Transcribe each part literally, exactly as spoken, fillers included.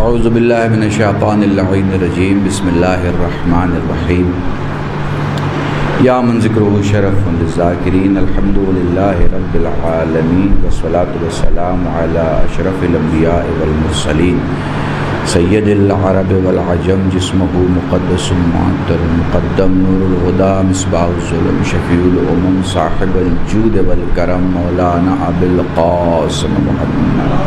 औज़ुबिल्लाहि मिनश्शैतानिर्रजीम बिस्मिल्लाहिर्रहमानिर्रहीम या मन ज़िक्रुहु शरफ़ुन लिज़्ज़ाकिरीन अल्हम्दुलिल्लाहि रब्बिल आलमीन वस्सलातु वस्सलामु अला अशरफ़िल अंबियाइ वल मुर्सलीन सय्यदिल अरब वल अजम जिस्मुहु मुक़द्दसुम मुअत्तरुम मुक़द्दम नूरुल हुदा मिस्बाहुज़ ज़ुलम शफ़ीउल उमम साहिबुल जूद वल करम मौलाना अबुल क़ासिम मुहम्मद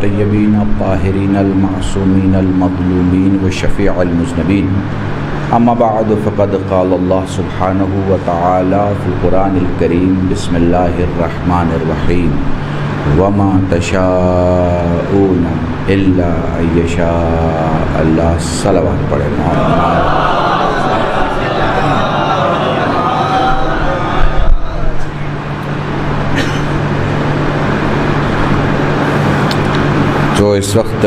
तय्यबीन ताहिरीन अलमासूमीन अलमज़लूमीन व शफ़ीउल मुज़नबीन अम्मा बअद फ़क़द क़ाल अल्लाह सुब्हानहु व तआला फ़िल क़ुरानिल करीम बिस्मिल्लाहिर्रहमानिर्रहीम वमा तशाऊन इल्ला अयशा अल्लाह। सलावत पढ़े तो इस वक्त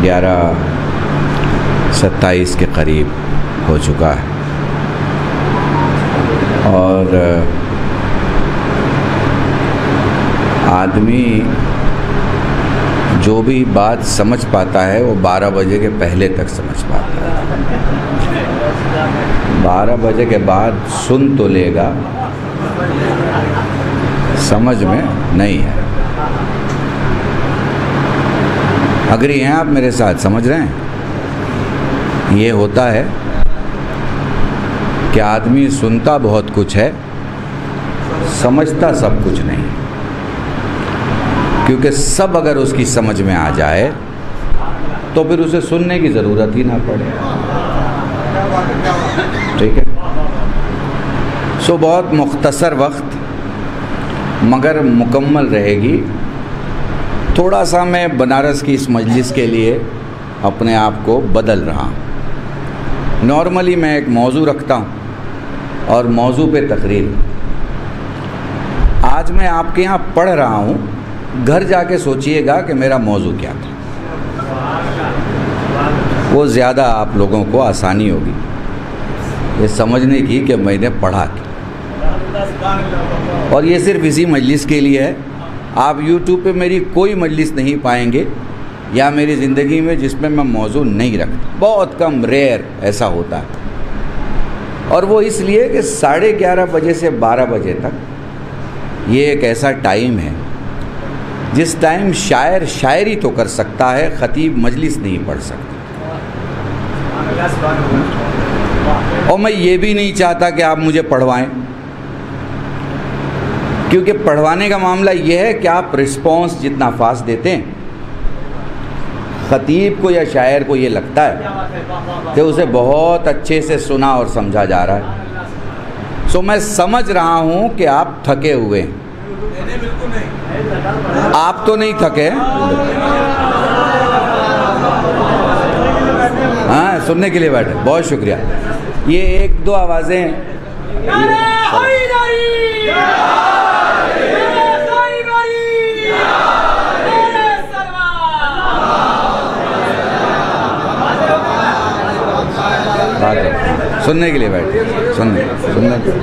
ग्यारह सत्ताईस के करीब हो चुका है और आदमी जो भी बात समझ पाता है वो बारह बजे के पहले तक समझ पाता है। बारह बजे के बाद सुन तो लेगा, समझ में नहीं है। अग्री हैं आप मेरे साथ? समझ रहे हैं? ये होता है कि आदमी सुनता बहुत कुछ है, समझता सब कुछ नहीं है, क्योंकि सब अगर उसकी समझ में आ जाए तो फिर उसे सुनने की ज़रूरत ही ना पड़े। ठीक है? सो बहुत मुख्तसर वक्त मगर मुकम्मल रहेगी। थोड़ा सा मैं बनारस की इस मजलिस के लिए अपने आप को बदल रहा हूँ। नॉर्मली मैं एक मौजू रखता हूँ और मौजू पे तकरीर। आज मैं आपके यहाँ पढ़ रहा हूँ, घर जाके सोचिएगा कि मेरा मौजू क्या था, वो ज़्यादा आप लोगों को आसानी होगी ये समझने की कि मैंने पढ़ा क्या। और ये सिर्फ इसी मजलिस के लिए है। आप YouTube पे मेरी कोई मजलिस नहीं पाएंगे या मेरी ज़िंदगी में जिसमें मैं मौजू नहीं रखता, बहुत कम, रेयर ऐसा होता है। और वो इसलिए कि साढ़े ग्यारह बजे से बारह बजे तक ये एक ऐसा टाइम है जिस टाइम शायर शायरी तो कर सकता है, ख़तीब मजलिस नहीं पढ़ सकता। और मैं ये भी नहीं चाहता कि आप मुझे पढ़वाएं, क्योंकि पढ़वाने का मामला यह है कि आप रिस्पॉन्स जितना फास्ट देते हैं, ख़तीब को या शायर को ये लगता है कि उसे बहुत अच्छे से सुना और समझा जा रहा है। सो मैं समझ रहा हूँ कि आप थके हुए हैं। आप तो नहीं थके? हाँ, सुनने के लिए बैठे, बहुत शुक्रिया। ये एक दो आवाज़ें सुनने के लिए बैठे, सुनने सुनने के लिए।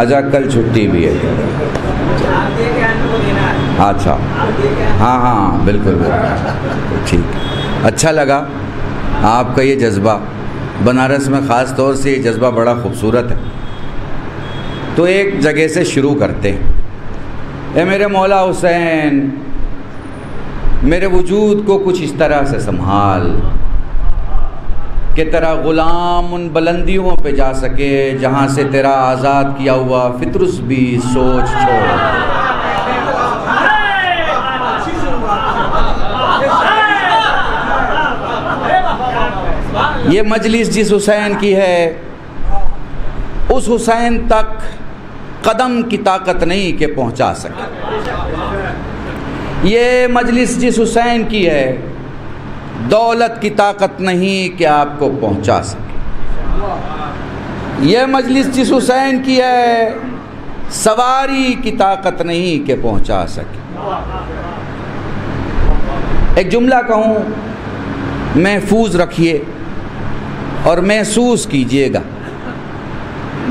अच्छा, कल छुट्टी भी है? अच्छा, हाँ हाँ, बिल्कुल बिल्कुल ठीक। अच्छा लगा आपका ये जज्बा, बनारस में ख़ास तौर से ये जज्बा बड़ा ख़ूबसूरत है। तो एक जगह से शुरू करते हैं। ए मेरे मौला हुसैन, मेरे वजूद को कुछ इस तरह से संभाल के तेरा ग़ुलाम उन बुलंदियों पे जा सके जहाँ से तेरा आज़ाद किया हुआ फितरस भी सोच छोड़। ये मजलिस जिस हुसैन की है, उस हुसैन तक कदम की ताकत नहीं के पहुँचा सके। ये मजलिस जिस हुसैन की है, दौलत की ताकत नहीं कि आपको पहुंचा सके। यह मजलिस जिस हुसैन की है, सवारी की ताकत नहीं कि पहुंचा सके। एक जुमला कहूँ, महफूज रखिए और महसूस कीजिएगा।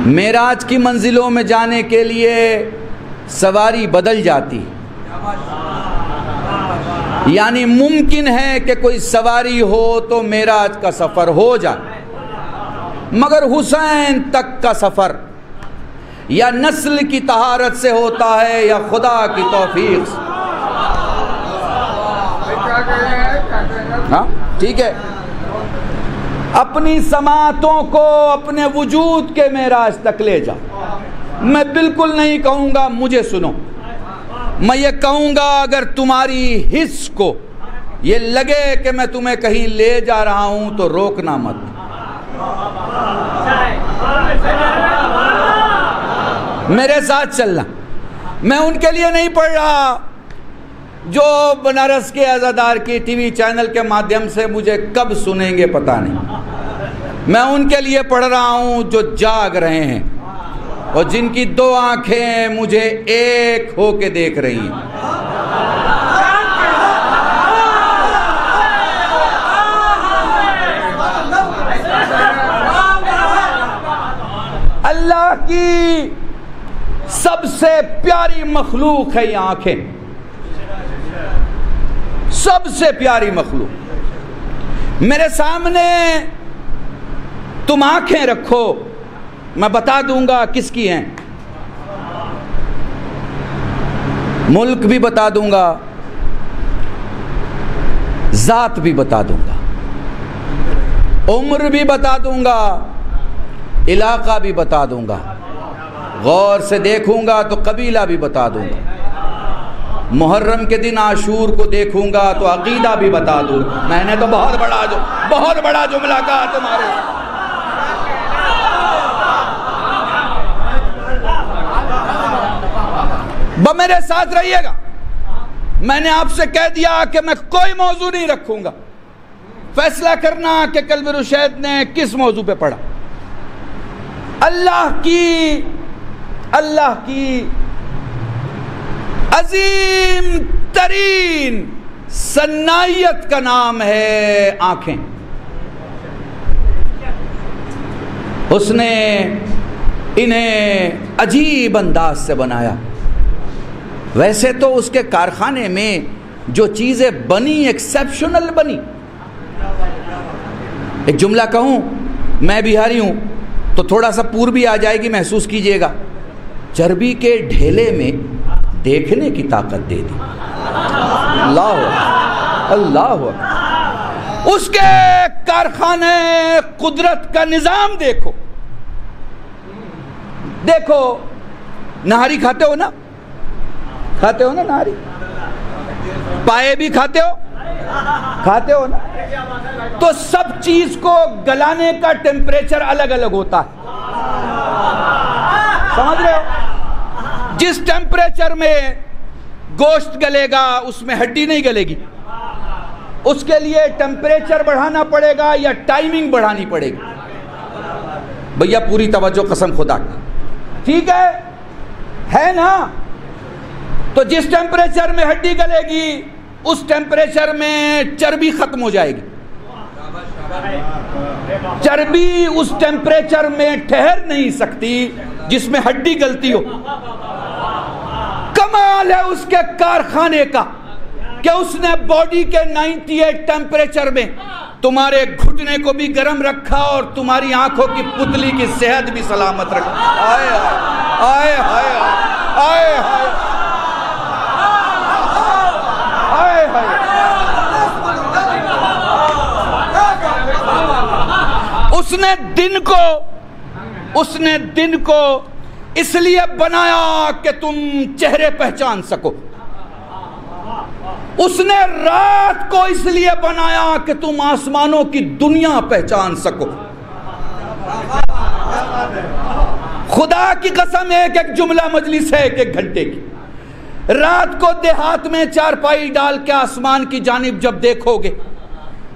मेराज की मंजिलों में जाने के लिए सवारी बदल जाती, यानी मुमकिन है कि कोई सवारी हो तो मेराज का सफ़र हो जाए, मगर हुसैन तक का सफ़र या नस्ल की तहारत से होता है या खुदा की तौफीक से। हाँ ठीक है, अपनी समातों को अपने वजूद के मेराज तक ले जा। मैं बिल्कुल नहीं कहूँगा मुझे सुनो, मैं ये कहूँगा अगर तुम्हारी हिस्स को ये लगे कि मैं तुम्हें कहीं ले जा रहा हूँ तो रोकना मत। मेरे साथ चलना। मैं उनके लिए नहीं पढ़ रहा जो बनारस के आज़ादार की टीवी चैनल के माध्यम से मुझे कब सुनेंगे पता नहीं, मैं उनके लिए पढ़ रहा हूँ जो जाग रहे हैं और जिनकी दो आंखें मुझे एक होके देख रही हैं। अल्लाह की सबसे प्यारी मखलूक है ये आंखें, सबसे प्यारी मखलूक। मेरे सामने तुम आंखें रखो, मैं बता दूंगा किसकी हैं, मुल्क भी बता दूंगा, जात भी बता दूंगा, उम्र भी बता दूंगा, इलाका भी बता दूंगा, गौर से देखूंगा तो कबीला भी बता दूंगा, मुहर्रम के दिन आशूर को देखूंगा तो अकीदा भी बता दूंगा। मैंने तो बहुत बड़ा जो बहुत बड़ा जुमला कहा तुम्हारे। बस मेरे साथ रहिएगा। मैंने आपसे कह दिया कि मैं कोई मौजू नहीं रखूंगा, फैसला करना कि कलबे रुशैद ने किस मौजू पे पढ़ा। अल्लाह की अल्लाह की अजीम तरीन सन्नायत का नाम है आंखें। उसने इन्हें अजीब अंदाज से बनाया। वैसे तो उसके कारखाने में जो चीज़ें बनी एक्सेप्शनल बनी। एक जुमला कहूँ, मैं बिहारी हूँ तो थोड़ा सा पूर्वी आ जाएगी, महसूस कीजिएगा। चर्बी के ढेले में देखने की ताकत दे दी। अल्लाह अल्लाह, उसके कारखाने कुदरत का निज़ाम देखो। देखो, नहारी खाते हो ना, खाते हो ना नारी, पाए भी खाते हो, खाते हो ना, तो सब चीज को गलाने का टेम्परेचर अलग अलग होता है, समझ रहे हो। जिस टेम्परेचर में गोश्त गलेगा उसमें हड्डी नहीं गलेगी, उसके लिए टेम्परेचर बढ़ाना पड़ेगा या टाइमिंग बढ़ानी पड़ेगी। भैया पूरी तवज्जो, कसम खुदा की, ठीक है है ना। तो जिस टेम्परेचर में हड्डी गलेगी उस टेम्परेचर में चर्बी खत्म हो जाएगी। चर्बी उस टेम्परेचर में ठहर नहीं सकती जिसमें हड्डी गलती हो। कमाल है उसके कारखाने का कि उसने बॉडी के अट्ठानवे टेम्परेचर में तुम्हारे घुटने को भी गर्म रखा और तुम्हारी आंखों की पुतली की सेहत भी सलामत रखा। आए हाय हाय हाय हाय उसने दिन को उसने दिन को इसलिए बनाया कि तुम चेहरे पहचान सको। उसने रात को इसलिए बनाया कि तुम आसमानों की दुनिया पहचान सको। खुदा की कसम, एक एक जुमला मजलिस है एक एक घंटे की। रात को देहात में चारपाई डाल के आसमान की जानिब जब देखोगे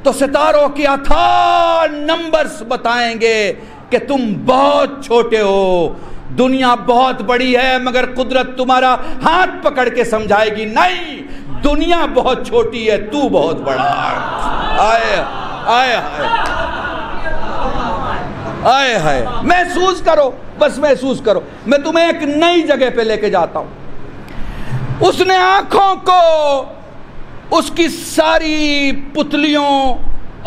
तो सितारों की अथाह नंबर्स बताएंगे कि तुम बहुत छोटे हो, दुनिया बहुत बड़ी है, मगर कुदरत तुम्हारा हाथ पकड़ के समझाएगी नहीं, दुनिया बहुत छोटी है, तू बहुत बड़ा। आए आए आए आए हाय, महसूस करो, बस महसूस करो। मैं तुम्हें एक नई जगह पे लेके जाता हूँ। उसने आँखों को उसकी सारी पुतलियों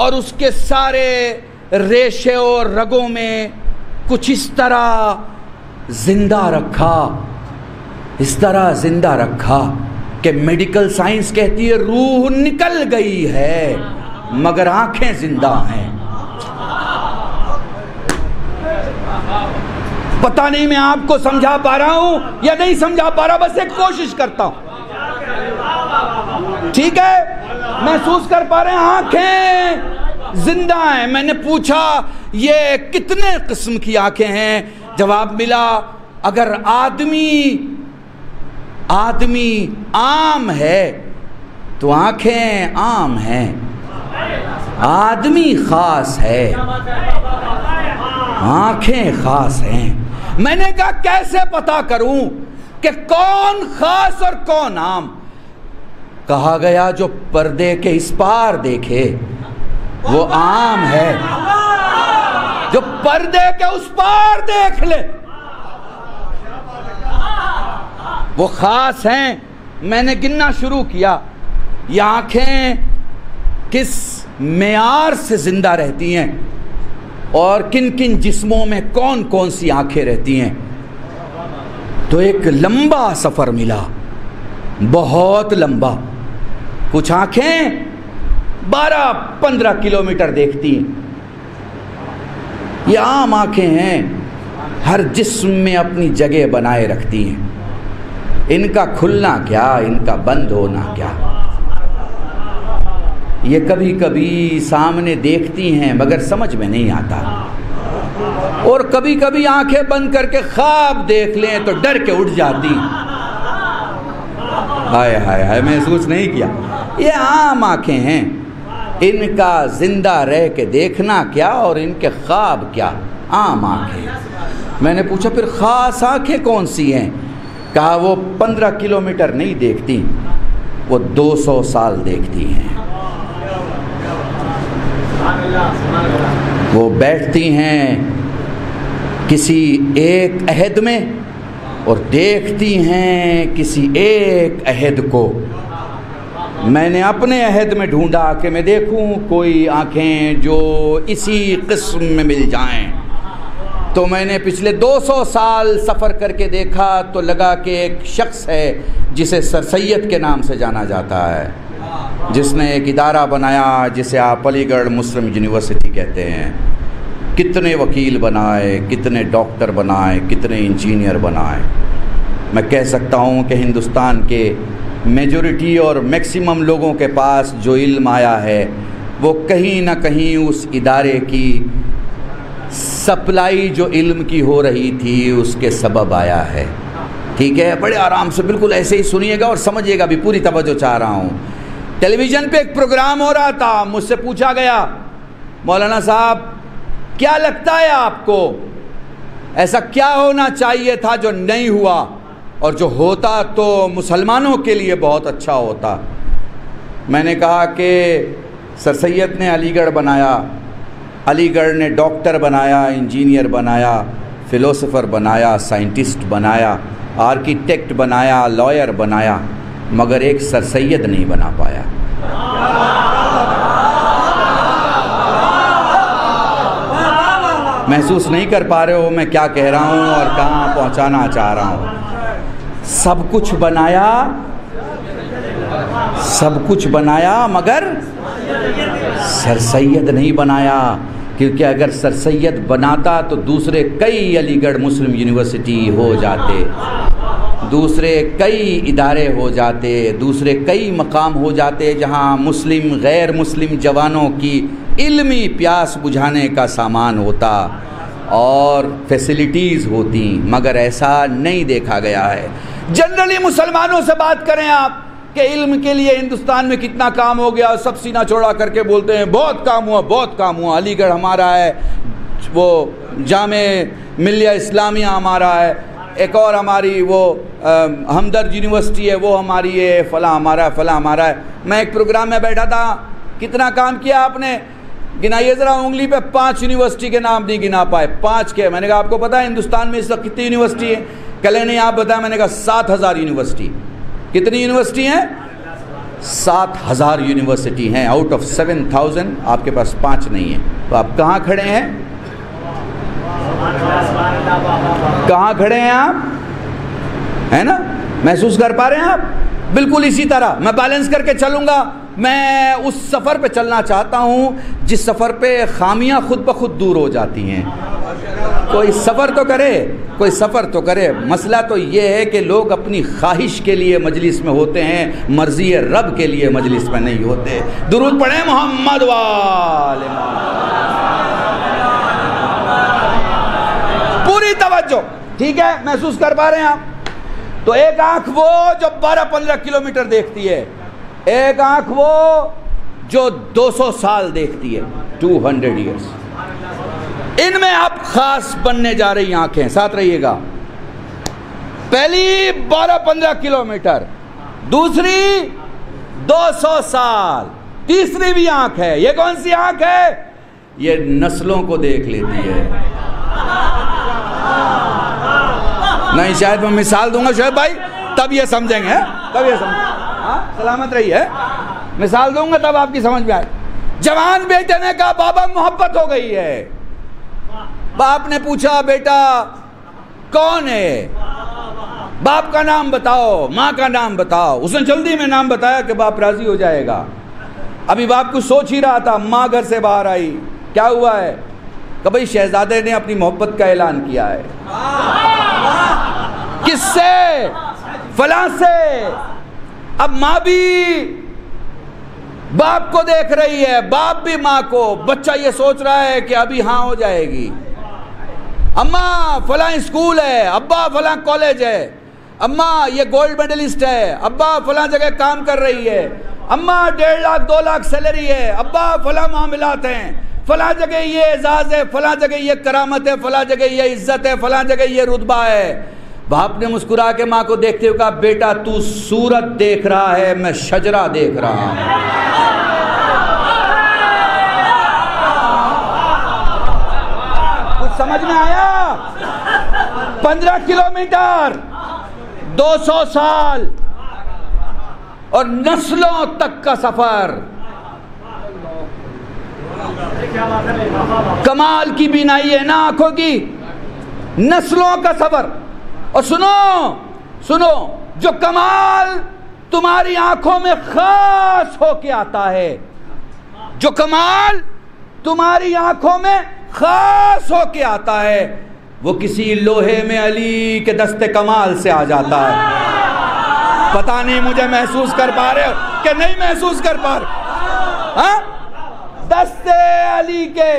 और उसके सारे रेशे और रगों में कुछ इस तरह जिंदा रखा, इस तरह जिंदा रखा कि मेडिकल साइंस कहती है रूह निकल गई है मगर आंखें जिंदा हैं। पता नहीं मैं आपको समझा पा रहा हूं या नहीं समझा पा रहा, बस एक कोशिश करता हूं, ठीक है? महसूस कर पा रहे हैं आंखें जिंदा हैं। मैंने पूछा ये कितने किस्म की आंखें हैं, जवाब मिला अगर आदमी आदमी आम है तो आंखें आम हैं, आदमी खास है आंखें खास हैं। मैंने कहा कैसे पता करूं कि कौन खास और कौन आम? कहा गया जो पर्दे के इस पार देखे वो आम है, जो पर्दे के उस पार देख ले वो खास हैं। मैंने गिनना शुरू किया ये आँखें किस मेयार से जिंदा रहती हैं और किन किन जिस्मों में कौन कौन सी आंखें रहती हैं, तो एक लंबा सफ़र मिला, बहुत लंबा। कुछ आंखें बारह पंद्रह किलोमीटर देखती हैं। ये आम आंखें हैं, हर जिस्म में अपनी जगह बनाए रखती हैं। इनका खुलना क्या, इनका बंद होना क्या। ये कभी कभी सामने देखती हैं मगर समझ में नहीं आता, और कभी कभी आंखें बंद करके ख्वाब देख लें तो डर के उठ जाती। हाय हाय हाय, महसूस नहीं किया। ये आम आंखें हैं, इनका जिंदा रह के देखना क्या और इनके ख्वाब क्या, आम आंखें। मैंने पूछा फिर ख़ास आंखें कौन सी हैं? कहा वो पंद्रह किलोमीटर नहीं देखती, वो दो सौ साल देखती हैं। वो बैठती हैं किसी एक अहद में और देखती हैं किसी एक अहद को। मैंने अपने अहद में ढूंढा कि मैं देखूं कोई आँखें जो इसी किस्म में मिल जाएं। तो मैंने पिछले दो सौ साल सफ़र करके देखा तो लगा कि एक शख्स है जिसे सर सैयद के नाम से जाना जाता है, जिसने एक इदारा बनाया जिसे आप अलीगढ़ मुस्लिम यूनिवर्सिटी कहते हैं। कितने वकील बनाए, कितने डॉक्टर बनाए, कितने इंजीनियर बनाए। मैं कह सकता हूँ कि हिंदुस्तान के मेजॉरिटी और मैक्सिमम लोगों के पास जो इल्म आया है वो कहीं ना कहीं उस इदारे की सप्लाई जो इल्म की हो रही थी उसके सबब आया है। ठीक है, बड़े आराम से बिल्कुल ऐसे ही सुनिएगा और समझिएगा भी, पूरी तवज्जो चाह रहा हूँ। टेलीविज़न पे एक प्रोग्राम हो रहा था, मुझसे पूछा गया मौलाना साहब क्या लगता है आपको ऐसा क्या होना चाहिए था जो नहीं हुआ और जो होता तो मुसलमानों के लिए बहुत अच्छा होता। मैंने कहा कि सर सैयद ने अलीगढ़ बनाया, अलीगढ़ ने डॉक्टर बनाया, इंजीनियर बनाया, फिलोसोफर बनाया, साइंटिस्ट बनाया, आर्किटेक्ट बनाया, लॉयर बनाया, मगर एक सर सैयद नहीं बना पाया। महसूस नहीं कर पा रहे हो मैं क्या कह रहा हूँ और कहाँ पहुँचाना चाह रहा हूँ। सब कुछ बनाया, सब कुछ बनाया मगर सर सैयद नहीं बनाया, क्योंकि अगर सर सैयद बनाता तो दूसरे कई अलीगढ़ मुस्लिम यूनिवर्सिटी हो जाते, दूसरे कई इदारे हो जाते, दूसरे कई मकाम हो जाते जहाँ मुस्लिम गैर मुस्लिम जवानों की इल्मी प्यास बुझाने का सामान होता और फैसिलिटीज़ होती, मगर ऐसा नहीं देखा गया है। जनरली मुसलमानों से बात करें आप कि इल्म के लिए हिंदुस्तान में कितना काम हो गया, सब सीना चौड़ा करके बोलते हैं बहुत काम हुआ, बहुत काम हुआ। अलीगढ़ हमारा है, वो जामे मिल्लिया इस्लामिया हमारा है, एक और हमारी वो हमदर्द यूनिवर्सिटी है वो हमारी है, फला हमारा है, फला हमारा है। मैं एक प्रोग्राम में बैठा था, कितना काम किया आपने? गिनाइए ज़रा उंगली पे, पांच यूनिवर्सिटी के नाम नहीं गिना पाए, पांच के। मैंने कहा आपको पता है हिंदुस्तान में इस वक्त कितनी यूनिवर्सिटी है? कल ने आप बताया, मैंने कहा सात हज़ार यूनिवर्सिटी। कितनी यूनिवर्सिटी हैं? सात हज़ार यूनिवर्सिटी हैं। आउट ऑफ सेवन थाउजेंड आपके पास पाँच नहीं है, तो आप कहाँ खड़े हैं? कहाँ खड़े हैं आप? है ना, महसूस कर पा रहे हैं आप? बिल्कुल इसी तरह मैं बैलेंस करके चलूँगा। मैं उस सफ़र पे चलना चाहता हूँ जिस सफ़र पे खामियाँ खुद ब खुद दूर हो जाती हैं। कोई सफ़र तो करे, कोई सफ़र तो करे। मसला तो ये है कि लोग अपनी ख्वाहिश के लिए मजलिस में होते हैं, मर्ज़ी रब के लिए मजलिस में नहीं होते। दुरूद पढ़े मोहम्मद वाले। पूरी तवज्जो, ठीक है, महसूस कर पा रहे हैं आप? तो एक आंख वो जो बारह पंद्रह किलोमीटर देखती है, एक आंख वो जो दो सौ साल देखती है, टू हंड्रेड ईयर्स। इनमें आप खास बनने जा रही आंखें, साथ रहिएगा। पहली बारह पंद्रह किलोमीटर, दूसरी दो सौ साल, तीसरी भी आंख है। ये कौन सी आंख है? ये नस्लों को देख लेती है। नहीं, शायद मैं मिसाल दूंगा शोएब भाई, तब ये समझेंगे, तब ये समझेंगे। हाँ, सलामत रही है, मिसाल दूंगा तब आपकी समझ में आए। जवान बेटे ने कहा बाबा मोहब्बत हो गई है। बाप ने पूछा बेटा कौन है? बाप का नाम बताओ, माँ का नाम बताओ। उसने जल्दी में नाम बताया कि बाप राजी हो जाएगा। अभी बाप कुछ सोच ही रहा था, माँ घर से बाहर आई। क्या हुआ है? कि भाई शहजादे ने अपनी मोहब्बत का ऐलान किया है। किससे? फलां से। अब माँ भी बाप को देख रही है, बाप भी माँ को। बच्चा ये सोच रहा है कि अभी हाँ हो जाएगी। अम्मा फलां स्कूल है, अब्बा फलां कॉलेज है, अम्मा ये गोल्ड मेडलिस्ट है, अब्बा फलां जगह काम कर रही है, अम्मा डेढ़ लाख दो लाख सैलरी है, अब्बा फलां मामलात हैं, फलां जगह ये एजाज़ है, फलां जगह ये करामत है, फलां जगह ये इज्जत है, फलां जगह ये रुतबा है। बाप ने मुस्कुरा के माँ को देखते हुए कहा बेटा तू सूरत देख रहा है, मैं शजरा देख रहा हूं। कुछ समझ में आया? पंद्रह किलोमीटर, दो सौ साल और नस्लों तक का सफर। कमाल की बीनाई है ना आंखों की, नस्लों का सफर। और सुनो सुनो, जो कमाल तुम्हारी आंखों में खास होके आता है, जो कमाल तुम्हारी आंखों में खास होके आता है, वो किसी लोहे में अली के दस्ते कमाल से आ जाता है। पता नहीं मुझे महसूस कर पा रहे हो कि नहीं महसूस कर पा रहे? हाँ, दस्ते अली के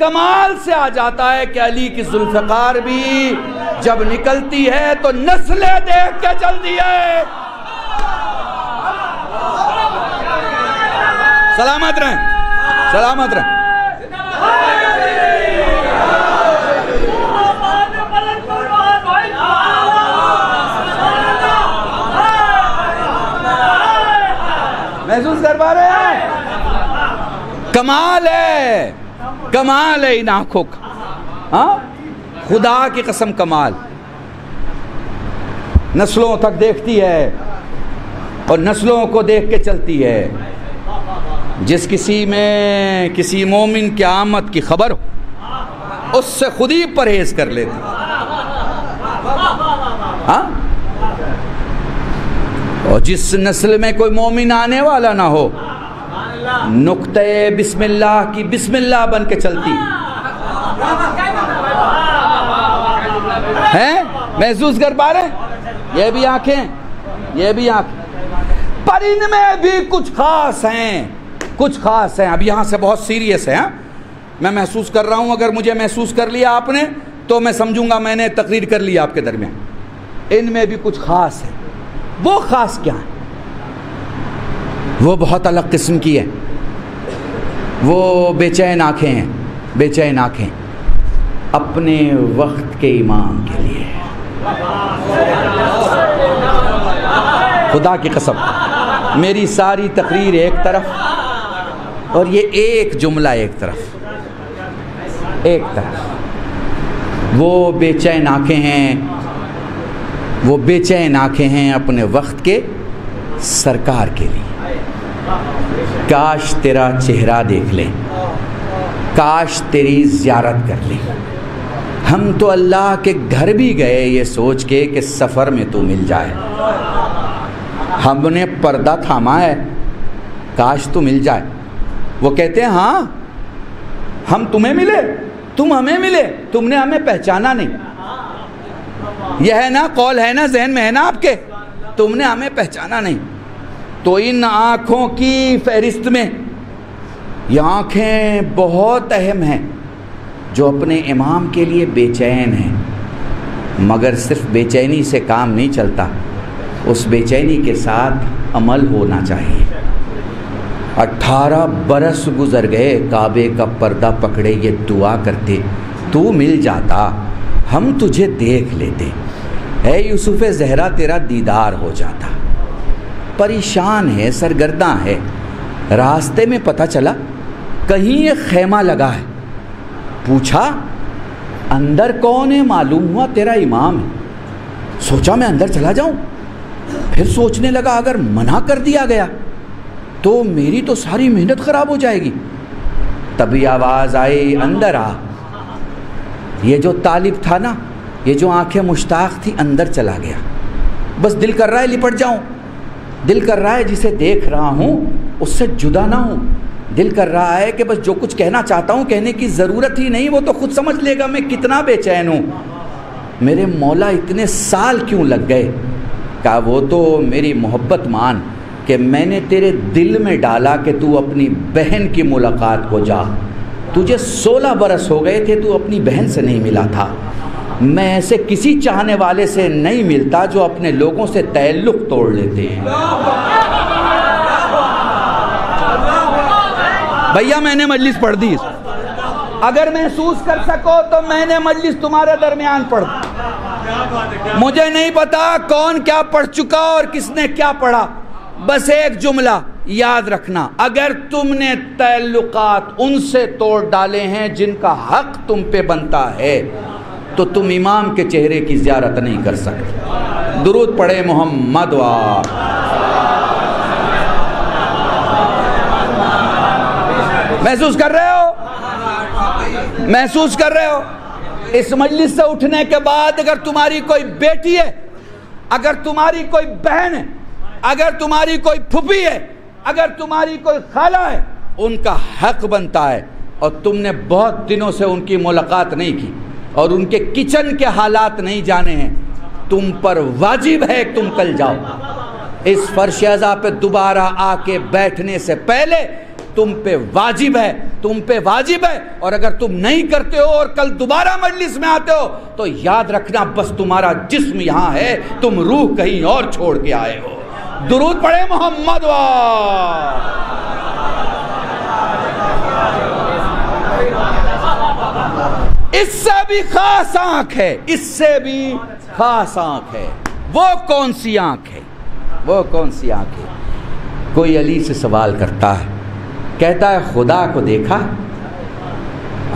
कमाल से आ जाता है कि अली की जुल्फ़िकार भी जब निकलती है तो नस्लें देख के चलती है। सलामत रहें, सलामत रहें। महसूस कर पा रहे हैं? कमाल है, कमाल है इन आंखों का। हाँ, खुदा की कसम कमाल। नस्लों तक देखती है और नस्लों को देख के चलती है। जिस किसी में किसी मोमिन की आमद की खबर हो, उससे खुद ही परहेज कर लेती। हाँ, और जिस नस्ल में कोई मोमिन आने वाला ना हो, नुक्ते बिस्मिल्लाह की बिस्मिल्लाह बन के चलती है। महसूस कर पा रहे? ये भी आंखें, ये भी आंखें। पर इनमें भी कुछ खास हैं, कुछ खास हैं। अब यहाँ से बहुत सीरियस है, हा? मैं महसूस कर रहा हूँ। अगर मुझे महसूस कर लिया आपने तो मैं समझूंगा मैंने तकरीर कर ली आपके दरमियान। इनमें भी कुछ खास है। वो खास क्या है? वो बहुत अलग किस्म की है। वो बेचैन आँखें हैं, बेचैन आँखें अपने वक्त के इमाम के लिए। खुदा की कसम, मेरी सारी तकरीर एक तरफ और ये एक जुमला एक तरफ एक तरफ वो बेचैन आँखें हैं, वो बेचैन आँखें हैं अपने वक्त के सरकार के लिए। काश तेरा चेहरा देख लें, काश तेरी ज़ियारत कर लें। हम तो अल्लाह के घर भी गए ये सोच के कि सफ़र में तो मिल जाए। हमने पर्दा थामा है, काश तो मिल जाए। वो कहते हैं हाँ हम तुम्हें मिले, तुम हमें मिले, तुमने हमें पहचाना नहीं। यह है ना कौल, है ना जहन में, है ना आपके, तुमने हमें पहचाना नहीं। तो इन आँखों की फहरिस्त में ये आँखें बहुत अहम हैं जो अपने इमाम के लिए बेचैन हैं। मगर सिर्फ बेचैनी से काम नहीं चलता, उस बेचैनी के साथ अमल होना चाहिए। अट्ठारह बरस गुजर गए काबे का पर्दा पकड़े ये दुआ करते, तू मिल जाता हम तुझे देख लेते, है यूसुफ जहरा तेरा दीदार हो जाता। परेशान है, सरगर्दा है। रास्ते में पता चला कहीं ये खैमा लगा है, पूछा अंदर कौन है, मालूम हुआ तेरा इमाम है। सोचा मैं अंदर चला जाऊं, फिर सोचने लगा अगर मना कर दिया गया तो मेरी तो सारी मेहनत ख़राब हो जाएगी। तभी आवाज़ आई अंदर आ। ये जो तालिब था ना, ये जो आंखें मुश्ताक थी, अंदर चला गया। बस दिल कर रहा है लिपट जाऊं, दिल कर रहा है जिसे देख रहा हूँ उससे जुदा ना हूँ, दिल कर रहा है कि बस जो कुछ कहना चाहता हूँ कहने की ज़रूरत ही नहीं, वो तो खुद समझ लेगा मैं कितना बेचैन हूँ। मेरे मौला इतने साल क्यों लग गए? कहा वो तो मेरी मोहब्बत मान कि मैंने तेरे दिल में डाला कि तू अपनी बहन की मुलाकात को जा। तुझे सोलह बरस हो गए थे, तू अपनी बहन से नहीं मिला था। मैं ऐसे किसी चाहने वाले से नहीं मिलता जो अपने लोगों से तअल्लुक़ तोड़ लेते हैं। भैया मैंने मजलिस पढ़ दी, अगर महसूस कर सको तो मैंने मजलिस तुम्हारे दरमियान पढ़ दी। मुझे नहीं पता कौन क्या पढ़ चुका और किसने क्या पढ़ा, बस एक जुमला याद रखना, अगर तुमने तअल्लुक़ात उनसे तोड़ डाले हैं जिनका हक तुम पे बनता है तो तुम इमाम के चेहरे की ज़ियारत नहीं कर सकते। दुरूद पढ़े मोहम्मद वाह। महसूस कर रहे हो, महसूस कर रहे हो? इस मजलिस से उठने के बाद अगर तुम्हारी कोई बेटी है, अगर तुम्हारी कोई बहन है, अगर तुम्हारी कोई फूफी है, अगर तुम्हारी कोई खाला है, उनका हक बनता है और तुमने बहुत दिनों से उनकी मुलाकात नहीं की और उनके किचन के हालात नहीं जाने हैं, तुम पर वाजिब है तुम कल जाओ। इस फर्श अज़ा पे दोबारा आके बैठने से पहले तुम पे वाजिब है, तुम पे वाजिब है। और अगर तुम नहीं करते हो और कल दोबारा मजलिस में आते हो तो याद रखना बस तुम्हारा जिस्म यहाँ है, तुम रूह कहीं और छोड़ के आए हो। दुरूद पढ़े मोहम्मद वाह। इससे भी खास आंख है, इससे भी खास आंख है। वो कौन सी आंख है, वो कौन सी आंख है? कोई अली से सवाल करता है, कहता है खुदा को देखा?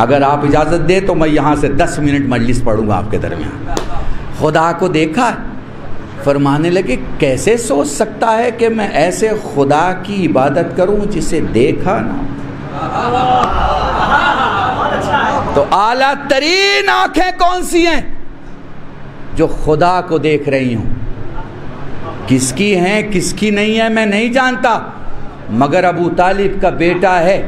अगर आप इजाज़त दे तो मैं यहाँ से दस मिनट मजलिस पढ़ूंगा आपके दरमियान। खुदा को देखा? फरमाने लगे कैसे सोच सकता है कि मैं ऐसे खुदा की इबादत करूं जिसे देखा ना। तो आला तरीन आंखें कौन सी हैं जो खुदा को देख रही हूं? किसकी हैं किसकी नहीं है मैं नहीं जानता, मगर अबू तालिब का बेटा है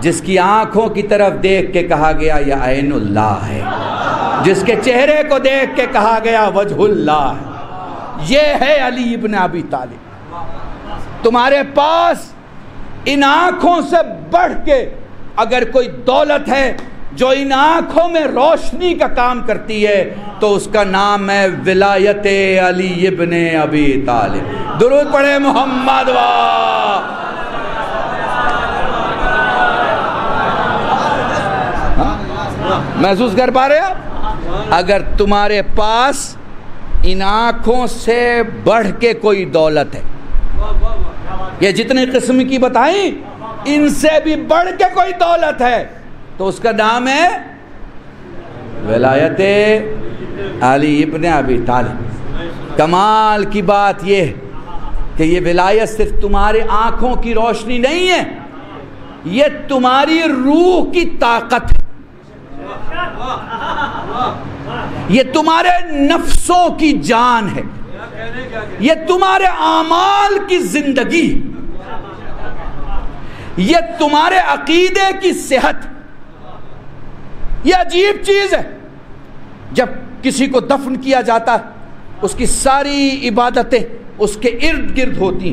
जिसकी आंखों की तरफ देख के कहा गया या ऐनुल्लाह है, जिसके चेहरे को देख के कहा गया वजहुल्लाह है। ये है अली इब्न अबी तालिब। तुम्हारे पास इन आँखों से बढ़ के अगर कोई दौलत है जो इन आँखों में रोशनी का काम करती है तो उसका नाम है विलायत अली इब्न अबी तालिब। दुरूद पढ़े मोहम्मद वाह। महसूस कर पा रहे हो? अगर तुम्हारे पास इन आँखों से बढ़ के कोई दौलत है, ये जितने किस्म की बताई इनसे भी बढ़ के कोई दौलत है तो उसका नाम है वलायत अली इब्न अबी तालिब। कमाल की बात यह कि ये विलायत सिर्फ तुम्हारे आँखों की रोशनी नहीं है, ये तुम्हारी रूह की ताकत है, ये तुम्हारे नफ्सों की जान है, ये तुम्हारे आमाल की जिंदगी, ये तुम्हारे अकीदे की सेहत। ये अजीब चीज है, जब किसी को दफन किया जाता है उसकी सारी इबादतें उसके इर्द गिर्द होती,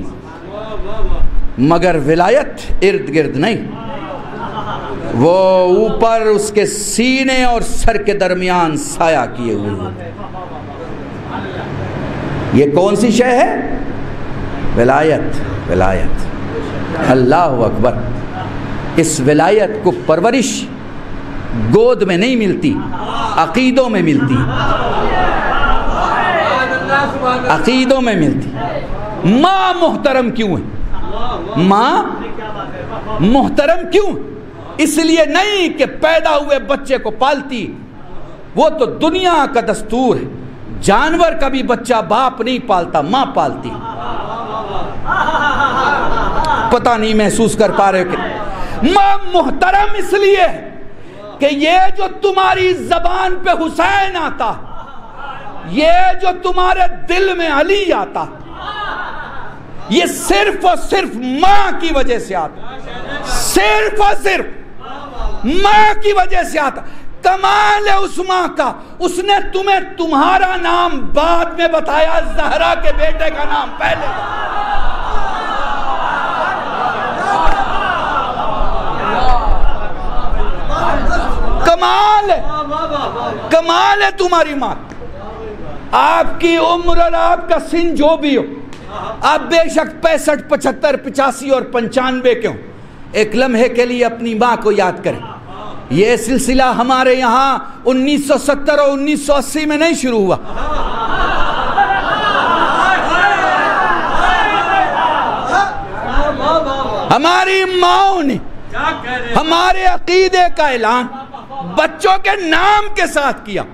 मगर विलायत इर्द गिर्द नहीं, वो ऊपर उसके सीने और सर के दरमियान साया किए हुए हैं। ये कौन सी शय है? विलायत। विलायत, अल्लाह अकबर। इस विलायत को परवरिश गोद में नहीं मिलती, अकीदों में मिलती, अकीदों में मिलती। माँ मोहतरम क्यों है? माँ मोहतरम क्यों? इसलिए नहीं कि पैदा हुए बच्चे को पालती, वो तो दुनिया का दस्तूर है। जानवर का भी बच्चा बाप नहीं पालता, माँ पालती। पता नहीं महसूस कर पा रहे हो कि माँ मोहतरम इसलिए कि ये जो तुम्हारी जबान पे हुसैन आता, ये जो तुम्हारे दिल में अली आता, ये सिर्फ और सिर्फ माँ की वजह से आता, सिर्फ और सिर्फ माँ की वजह से आता। कमाल है उस माँ का, उसने तुम्हें तुम्हारा नाम बाद में बताया, जहरा के बेटे का नाम पहले। कमाल है, कमाल है तुम्हारी माँ। आपकी उम्र और आपका सिन जो भी हो, आप बेशक पैंसठ पचहत्तर पिचासी और पंचानवे के हो, एक लम्हे के लिए अपनी माँ को याद करें। यह सिलसिला हमारे यहाँ उन्नीस सौ सत्तर और उन्नीस सौ अस्सी में नहीं शुरू हुआ, हमारी माँओं ने हमारे अकीदे का ऐलान बच्चों के नाम के साथ किया।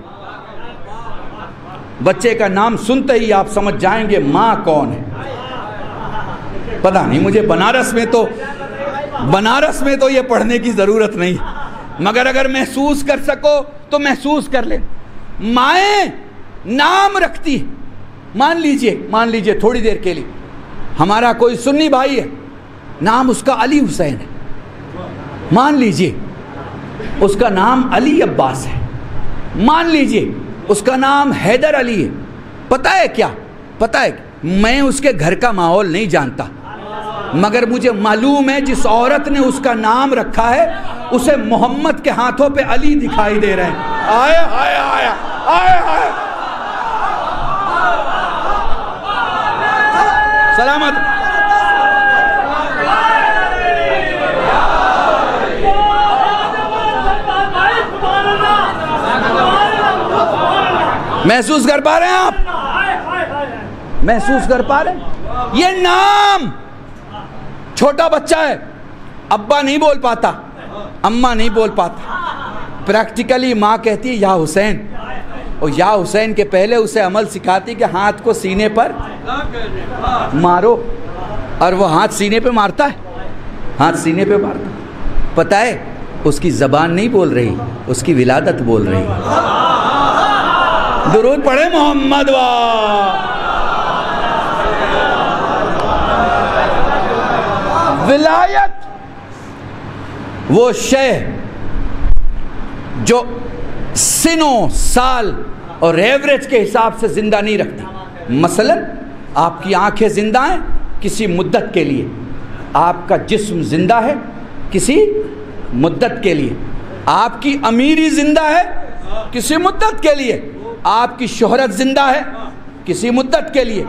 बच्चे का नाम सुनते ही आप समझ जाएंगे माँ कौन है। पता नहीं मुझे, बनारस में तो बनारस में तो ये पढ़ने की ज़रूरत नहीं, मगर अगर महसूस कर सको तो महसूस कर ले। माएँ नाम रखती, मान लीजिए मान लीजिए थोड़ी देर के लिए हमारा कोई सुन्नी भाई है, नाम उसका अली हुसैन है, मान लीजिए उसका नाम अली अब्बास है, मान लीजिए उसका नाम हैदर अली है। पता है क्या? पता है क्या? मैं उसके घर का माहौल नहीं जानता, मगर मुझे मालूम है जिस औरत ने उसका नाम रखा है उसे मोहम्मद के हाथों पे अली दिखाई दे रहे हैं। आए हाय आए आए हाय, सलामत। महसूस कर पा रहे हैं आप? महसूस कर पा रहे हैं? ये नाम, छोटा बच्चा है, अब्बा नहीं बोल पाता, अम्मा नहीं बोल पाता, प्रैक्टिकली माँ कहती है या हुसैन, और या हुसैन के पहले उसे अमल सिखाती कि हाथ को सीने पर मारो, और वो हाथ सीने पे मारता है, हाथ सीने पे मारता है। पता है उसकी ज़बान नहीं बोल रही, उसकी विलादत बोल रही है। दुरूद पढ़े मोहम्मद वाह। विलायत वो शय जो सिनों, साल और एवरेज के हिसाब से जिंदा नहीं रखती। मसलन आपकी आंखें जिंदा हैं किसी मुद्दत के लिए, आपका जिस्म जिंदा है किसी मुद्दत के लिए, आपकी अमीरी जिंदा है किसी मुद्दत के लिए, आपकी शोहरत जिंदा है किसी मुद्दत के लिए,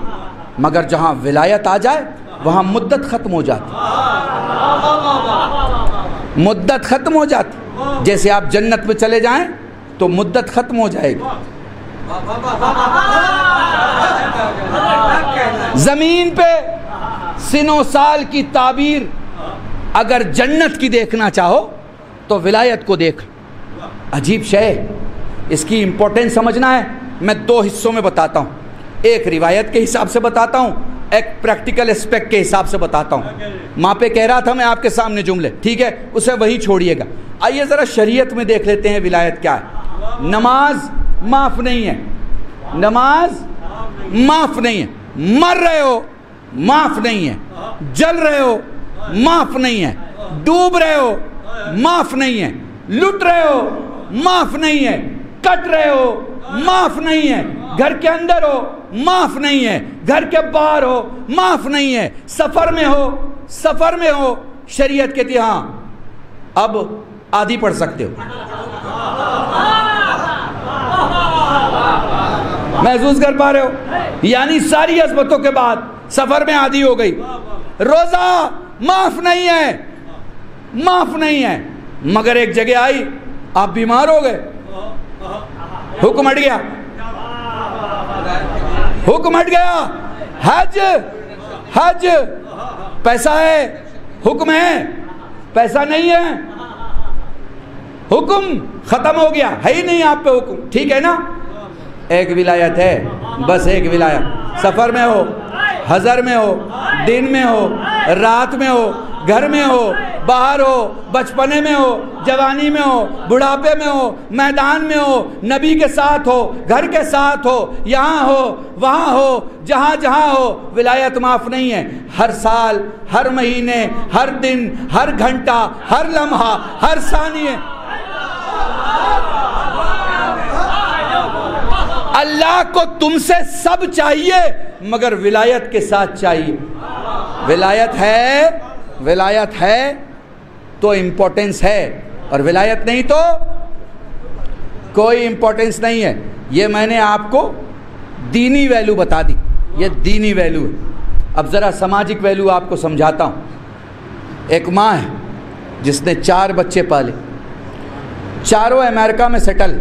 मगर जहां विलायत आ जाए वहां मुद्दत खत्म हो जाती, मुद्दत खत्म हो जाती। जैसे आप जन्नत में चले जाएं तो मुद्दत खत्म हो जाएगी। जमीन पे सिनों साल की ताबीर अगर जन्नत की देखना चाहो तो विलायत को देख। अजीब शय, इसकी इम्पोर्टेंस समझना है। मैं दो हिस्सों में बताता हूँ, एक रिवायत के हिसाब से बताता हूँ, एक प्रैक्टिकल एस्पेक्ट के हिसाब से बताता हूँ। माँ पे कह रहा था मैं आपके सामने जुमले, ठीक है, उसे वहीं छोड़िएगा। आइए ज़रा शरीयत में देख लेते हैं विलायत क्या है। नमाज माफ़ नहीं है, नमाज माफ़ नहीं है। मर रहे हो माफ़ नहीं है, जल रहे हो माफ़ नहीं है, डूब रहे हो माफ़ नहीं है, लुट रहे हो माफ़ नहीं है, कट रहे हो माफ़ नहीं है, घर के अंदर हो माफ़ नहीं है, घर के बाहर हो माफ़ नहीं है, सफ़र में हो सफ़र में हो शरीयत कहती है हाँ अब आधी पढ़ सकते हो। महसूस कर पा रहे हो? यानी सारी असबतों के बाद सफ़र में आधी हो गई। रोज़ा माफ़ नहीं है, माफ़ नहीं है, मगर एक जगह आई आप बीमार हो गए, हुक्म हट गया, हुक्म हट गया। हज हज पैसा है, हुक्म है, पैसा नहीं है, हुक्म खत्म हो गया, है ही नहीं आप पे हुक्म, ठीक है ना। एक विलायत है, बस एक विलायत। सफर में हो, हज़र में हो, दिन में हो, रात में हो, घर में हो, बाहर हो, बचपने में हो, जवानी में हो, बुढ़ापे में हो, मैदान में हो, नबी के साथ हो, घर के साथ हो, यहाँ हो, वहाँ हो, जहाँ जहाँ हो, विलायत माफ़ नहीं है। हर साल, हर महीने, हर दिन, हर घंटा, हर लम्हा, हर सानिए अल्लाह को तुमसे सब चाहिए, मगर विलायत के साथ चाहिए। विलायत है, विलायत है तो इम्पोर्टेंस है, और विलायत नहीं तो कोई इम्पोर्टेंस नहीं है। ये मैंने आपको दीनी वैल्यू बता दी, ये दीनी वैल्यू है। अब ज़रा सामाजिक वैल्यू आपको समझाता हूँ। एक माँ है जिसने चार बच्चे पाले, चारों अमेरिका में सेटल,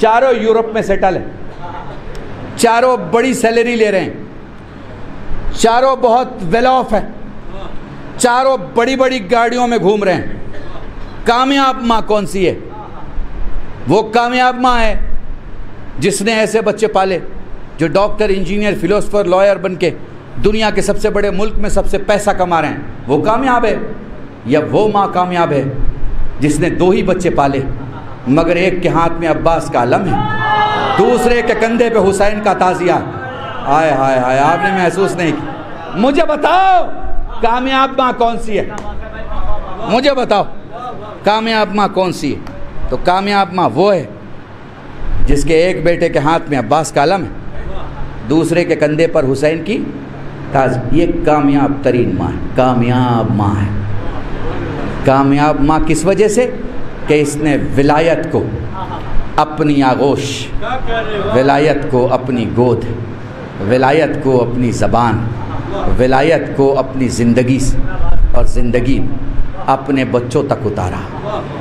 चारों यूरोप में सेटल है, चारों बड़ी सैलरी ले रहे हैं, चारों बहुत वेल ऑफ है, चारों बड़ी बड़ी गाड़ियों में घूम रहे हैं। कामयाब माँ कौन सी है? वो कामयाब माँ है जिसने ऐसे बच्चे पाले जो डॉक्टर, इंजीनियर, फिलोसोफर, लॉयर बन के दुनिया के सबसे बड़े मुल्क में सबसे पैसा कमा रहे हैं। वो कामयाब है। या वो माँ कामयाब है जिसने दो ही बच्चे पाले, मगर एक के हाथ में अब्बास का आलम है, दूसरे के कंधे पे हुसैन का ताजिया। आय हाय हाय, आपने महसूस नहीं किया। मुझे बताओ कामयाब माँ कौन सी है? मुझे बताओ कामयाब माँ कौन सी है? तो कामयाब माँ वो है जिसके एक बेटे के हाथ में अब्बास का आलम है, दूसरे के कंधे पर हुसैन की ताजिया। ये कामयाब तरीन माँ है, कामयाब माँ है। कामयाब माँ किस वजह से? कि इसने विलायत को अपनी आगोश, विलायत को अपनी गोद, विलायत को अपनी ज़बान, विलायत को अपनी ज़िंदगी से और ज़िंदगी अपने बच्चों तक उतारा।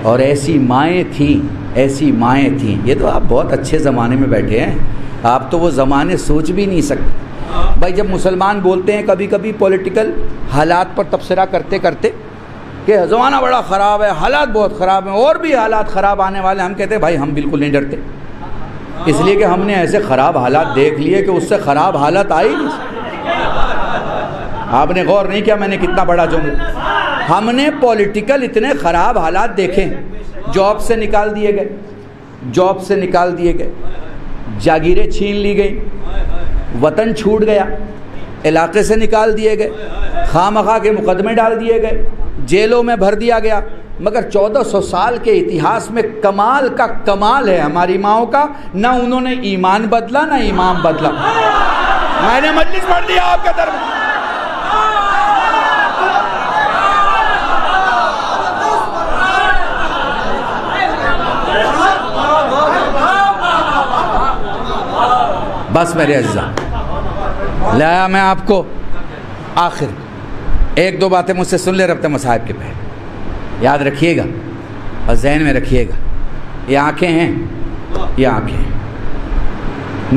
और ऐसी माएँ थीं, ऐसी माएँ थीं। ये तो आप बहुत अच्छे ज़माने में बैठे हैं, आप तो वो ज़माने सोच भी नहीं सकते। भाई जब मुसलमान बोलते हैं कभी कभी पॉलिटिकल हालात पर तबसरा करते करते कि ज़माना बड़ा ख़राब है, हालात बहुत ख़राब हैं, और भी हालात ख़राब आने वाले। हम कहते हैं भाई हम बिल्कुल नहीं डरते, इसलिए कि हमने ऐसे ख़राब हालात देख लिए कि उससे ख़राब हालत आई नहीं। आपने गौर नहीं किया मैंने कितना बड़ा जुमला। हमने पॉलिटिकल इतने ख़राब हालात देखे, जॉब से निकाल दिए गए, जॉब से निकाल दिए गए, जागीरें छीन ली गई, वतन छूट गया, इलाके से निकाल दिए गए, खामखा के मुकदमे डाल दिए गए, जेलों में भर दिया गया। मगर चौदह सौ साल के इतिहास में कमाल का कमाल है हमारी माओं का, ना उन्होंने ईमान बदला ना इमाम बदला। मैंने मजलिस पढ़ लिया आपके दरबार। बस मेरे अज़ीज़ा, लाया मैं आपको आखिर एक दो बातें मुझसे सुन ले रब्ते मसाहिब के पहले, याद रखिएगा और जहन में रखिएगा। ये आँखें हैं, ये आँखें हैं,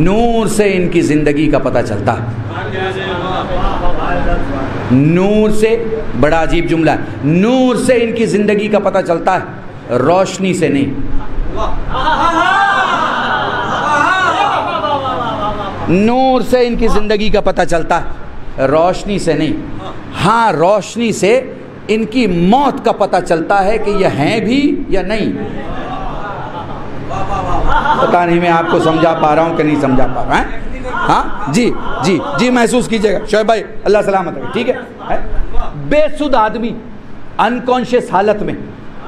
नूर से इनकी ज़िंदगी का पता चलता है। नूर से, बड़ा अजीब जुमला है, नूर से इनकी ज़िंदगी का पता चलता है, रोशनी से नहीं। नूर से इनकी ज़िंदगी का पता चलता है, रोशनी से नहीं। हाँ, रोशनी से इनकी मौत का पता चलता है कि यह हैं भी या नहीं। पता नहीं मैं आपको समझा पा रहा हूँ कि नहीं समझा पा रहा हूँ। हाँ जी जी जी, महसूस कीजिएगा शोएब भाई, अल्लाह सलामत रखे, ठीक है, है? बेसुध आदमी अनकॉन्शियस हालत में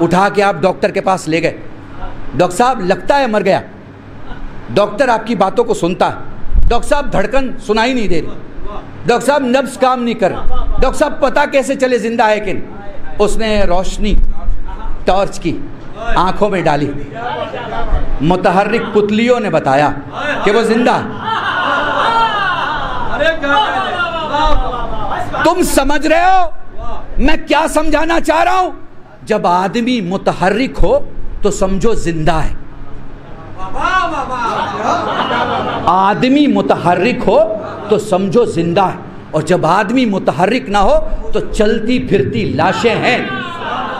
उठा के आप डॉक्टर के पास ले गए। डॉक्टर साहब लगता है मर गया। डॉक्टर आपकी बातों को सुनता है। डॉक्टर साहब धड़कन सुनाई नहीं दे रही। डॉक्टर साहब नब्ज काम नहीं कर रहा। डॉक्टर साहब पता कैसे चले जिंदा है कि नहीं। उसने रोशनी टॉर्च की आंखों में डाली। मुतहर्रिक पुतलियों ने बताया कि वो जिंदा। तुम समझ रहे हो मैं क्या समझाना चाह रहा हूं? जब आदमी मुतहर्रिक हो तो समझो जिंदा है। आदमी मुतहर्रिक हो तो समझो जिंदा है, और जब आदमी मुतहर्रिक ना हो तो चलती फिरती लाशें हैं,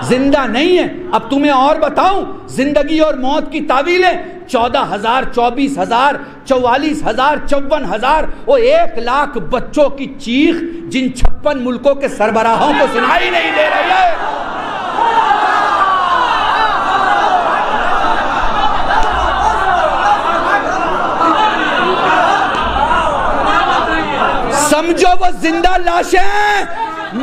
जिंदा नहीं है। अब तुम्हें और बताऊं, जिंदगी और मौत की तावीलें चौदह हजार, चौबीस हजार, चौवालीस हजार, चौवन हजार, वो एक लाख बच्चों की चीख जिन छप्पन मुल्कों के सरबराहों को सुनाई नहीं दे रही है। समझो वो जिंदा लाशें हैं।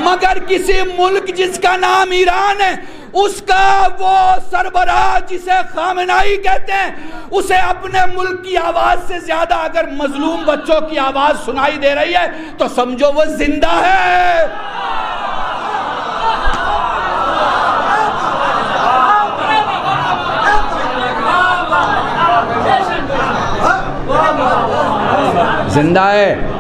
मगर किसी मुल्क जिसका नाम ईरान है, उसका वो सरबराह जिसे ख़ामेनई कहते हैं, उसे अपने मुल्क की आवाज से ज्यादा अगर मजलूम बच्चों की आवाज सुनाई दे रही है तो समझो वो जिंदा है। जिंदा है।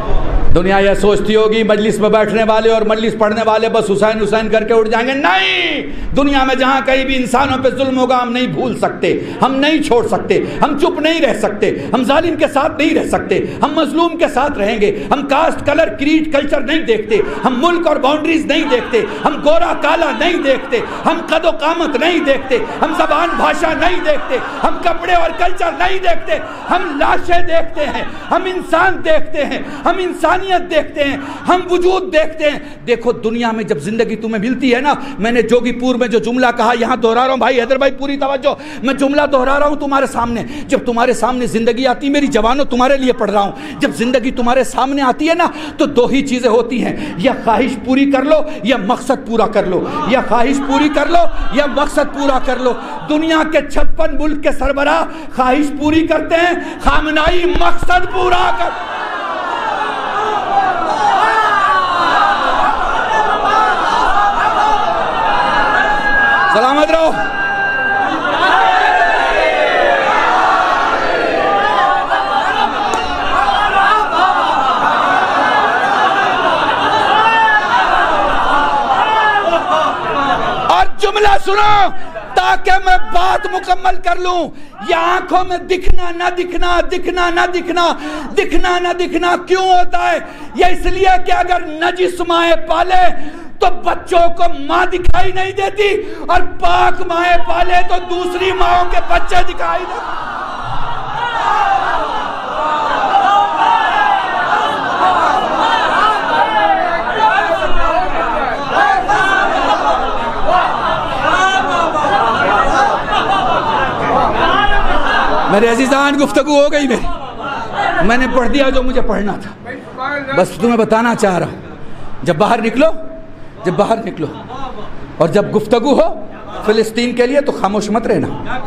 दुनिया यह सोचती होगी मजलिस में बैठने वाले और मजलिस पढ़ने वाले बस हुसैन हुसैन करके उठ जाएंगे। नहीं, दुनिया में जहां कहीं भी इंसानों पे जुल्म होगा हम नहीं भूल सकते, हम नहीं छोड़ सकते, हम चुप नहीं रह सकते, हम जालिम के साथ नहीं रह सकते, हम मजलूम के साथ रहेंगे। हम कास्ट, कलर, क्रीड, कल्चर नहीं देखते, हम मुल्क और बाउंड्रीज नहीं देखते, हम गोरा काला नहीं देखते, हम कदो कामत नहीं देखते, हम जबान भाषा नहीं देखते, हम कपड़े और कल्चर नहीं देखते, हम लाशें देखते हैं, हम इंसान देखते हैं, हम इंसान देखते हैं, हम वजूद देखते हैं। देखो दुनिया में जब जिंदगी तुम्हें मिलती है ना, मैंने जोगीपुर में जो जुमला कहा यहां दोहरा रहा हूं, भाई हैदर भाई पूरी तवज्जो, मैं जुमला दोहरा रहा हूं तुम्हारे सामने। जब तुम्हारे सामने जिंदगी आती है, मेरी जवानों तुम्हारे लिए पढ़ रहा हूं, जब जिंदगी तुम्हारे सामने आती है ना तो दो ही चीजें होती हैं, या ख्वाहिश पूरी कर लो या मकसद पूरा कर लो, या ख्वाहिश पूरी कर लो या मकसद पूरा कर लो। दुनिया के छप्पन मुल्क के सरबराह ख्वाहिश पूरी करते हैं, ख़ामेनई मकसद पूरा कर। सलामत रहो। और जुमला सुनो ताकि मैं बात मुकम्मल कर लूं। या आंखों में दिखना ना दिखना, दिखना ना दिखना, दिखना ना दिखना क्यों होता है? यह इसलिए कि अगर नजिस माए पाले तो बच्चों को माँ दिखाई नहीं देती, और पाक माए पाले तो दूसरी माओं के बच्चे दिखाई देते। मेरे अजीजान गुफ्तगू हो गई मेरी, मैंने पढ़ दिया जो मुझे पढ़ना था। बस तुम्हें बताना चाह रहा हूँ, जब बाहर निकलो, जब बाहर निकलो और जब गुफ्तगू हो फिलिस्तीन के लिए तो खामोश मत रहना,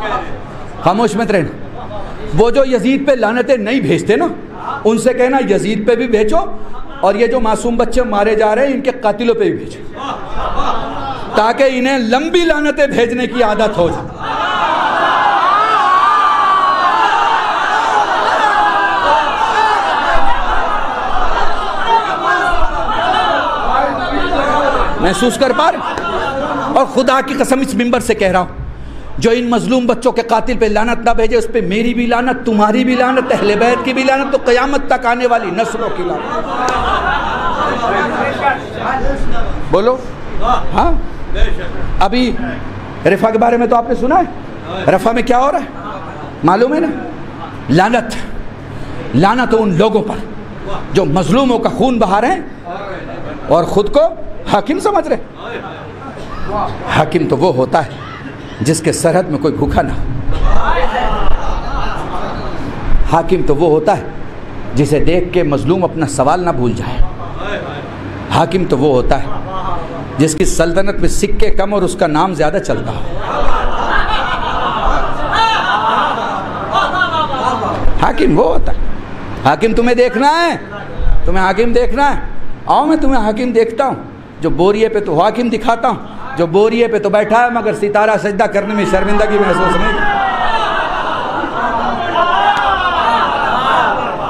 खामोश मत रहना। वो जो यजीद पे लानतें नहीं भेजते ना, उनसे कहना यजीद पे भी भेजो, और ये जो मासूम बच्चे मारे जा रहे हैं इनके कातिलों पे भी भेजो, ताकि इन्हें लंबी लानतें भेजने की आदत हो जाए। महसूस कर पा रहे? और खुदा की कसम इस मिंबर से कह रहा हूँ, जो इन मजलूम बच्चों के कातिल पे लानत ना भेजे, उस पे मेरी भी लानत, तुम्हारी भी लानत, अहले बैत की भी लानत, तो क़यामत तक आने वाली नस्लों की लानत। बोलो हाँ। अभी रफा के बारे में तो आपने सुना है, रफा में क्या हो रहा है मालूम है ना। लानत लानत उन लोगों पर जो मजलूमों का खून बहा रहे हैं और ख़ुद को हाकिम समझ रहे। हाकिम तो वो होता है जिसके सरहद में कोई भूखा ना हो। हाकिम तो वो होता है जिसे देख के मजलूम अपना सवाल ना भूल जाए। हाकिम तो वो होता है जिसकी सल्तनत में सिक्के कम और उसका नाम ज़्यादा चलता हो। हाकिम वो होता है। हाकिम तुम्हें देखना है, तुम्हें हाकिम देखना है। आओ मैं तुम्हें हाकिम देखता हूँ, जो बोरिए पे तो हाकिम दिखाता हूँ, जो बोरिए पे तो बैठा है मगर सितारा सजदा करने में शर्मिंदगी महसूस नहीं।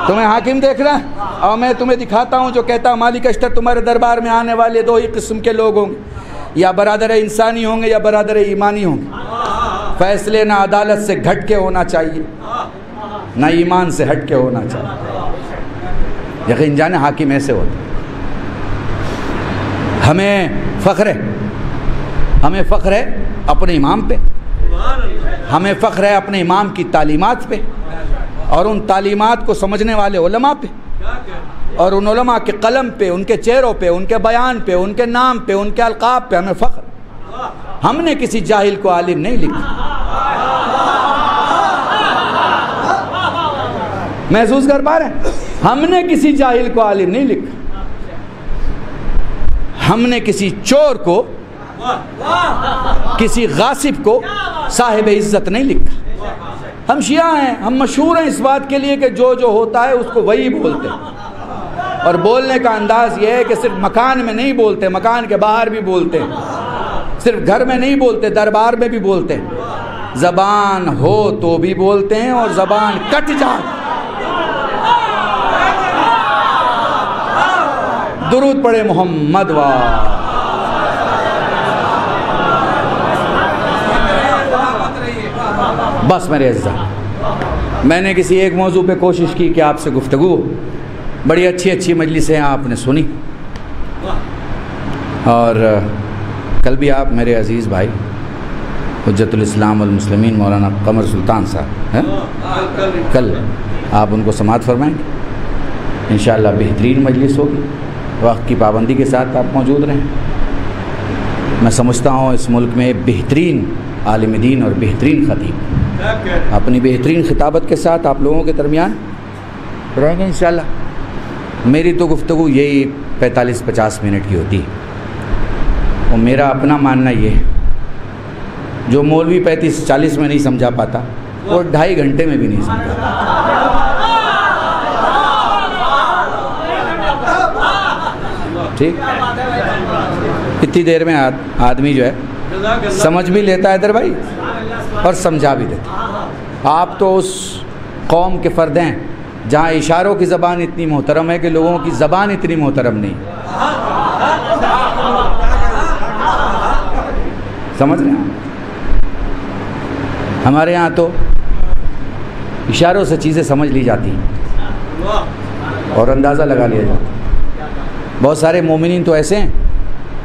तुम्हें हाकिम देखना है, आओ मैं तुम्हें दिखाता हूँ जो कहता मालिक अश्तर तुम्हारे दरबार में आने वाले दो ही किस्म के लोग होंगे, या बरादर इंसानी होंगे या बरादर ईमानी होंगे। फैसले ना अदालत से घट के होना चाहिए ना ईमान से हट के होना चाहिए। यकीन जाने हाकिम ऐसे होते। हमें फ़ख्र है, हमें फ़ख्र है अपने इमाम पे, हमें फ़ख्र है अपने इमाम की तालीमात पे और उन तालीमात को समझने वाले उलमा पे और उन उलमा के कलम पे, उनके चेहरों पे, उनके बयान पे, उनके नाम पे, उनके अलक़ाब पे हमें फ़ख्र। हमने किसी जाहिल को आलिम नहीं लिखा। महसूस कर पा रहे, हमने किसी जाहिल को आलिम नहीं लिखा। हमने किसी चोर को, किसी गासिब को साहिब इज्जत नहीं लिखा। हम शिया हैं, हम मशहूर हैं इस बात के लिए कि जो जो होता है उसको वही बोलते हैं। और बोलने का अंदाज़ यह है कि सिर्फ मकान में नहीं बोलते, मकान के बाहर भी बोलते हैं। सिर्फ घर में नहीं बोलते, दरबार में भी बोलते हैं। ज़बान हो तो भी बोलते हैं और ज़बान कट जाए। दुरूद पढ़े मोहम्मद वाह। बस मेरे इज्जा, मैंने किसी एक मौजू पे कोशिश की कि आपसे गुफ्तगू, बड़ी अच्छी अच्छी मजलिसें आपने सुनी। और कल भी आप मेरे अज़ीज़ भाई हुज्जतुल इस्लाम वल मुस्लिमीन मौलाना कमर सुल्तान साहब हैं, कल आप उनको समाअत फरमाएंगे। इंशाअल्लाह बेहतरीन मजलिस होगी। वक्त की पाबंदी के साथ आप मौजूद रहें। मैं समझता हूँ इस मुल्क में बेहतरीन आलिम दीन और बेहतरीन खतीब अपनी बेहतरीन खिताबत के साथ आप लोगों के दरमियान रहेंगे इंशाल्लाह। मेरी तो गुफ्तगू यही पैंतालीस पचास मिनट की होती है। और मेरा अपना मानना ये है जो मौलवी पैंतीस चालीस में नहीं समझा पाता और ढाई घंटे में भी नहीं समझा पाता। ठीक, इतनी देर में आदमी जो है समझ भी लेता है इधर भाई और समझा भी देता। आप तो उस कौम के फ़र्द हैं जहाँ इशारों की ज़बान इतनी मोहतरम है कि लोगों की ज़बान इतनी मोहतरम नहीं। समझ रहे हैं, हमारे यहाँ तो इशारों से चीज़ें समझ ली जाती हैं और अंदाज़ा लगा लिया जाता है। बहुत सारे मोमिनीन तो ऐसे हैं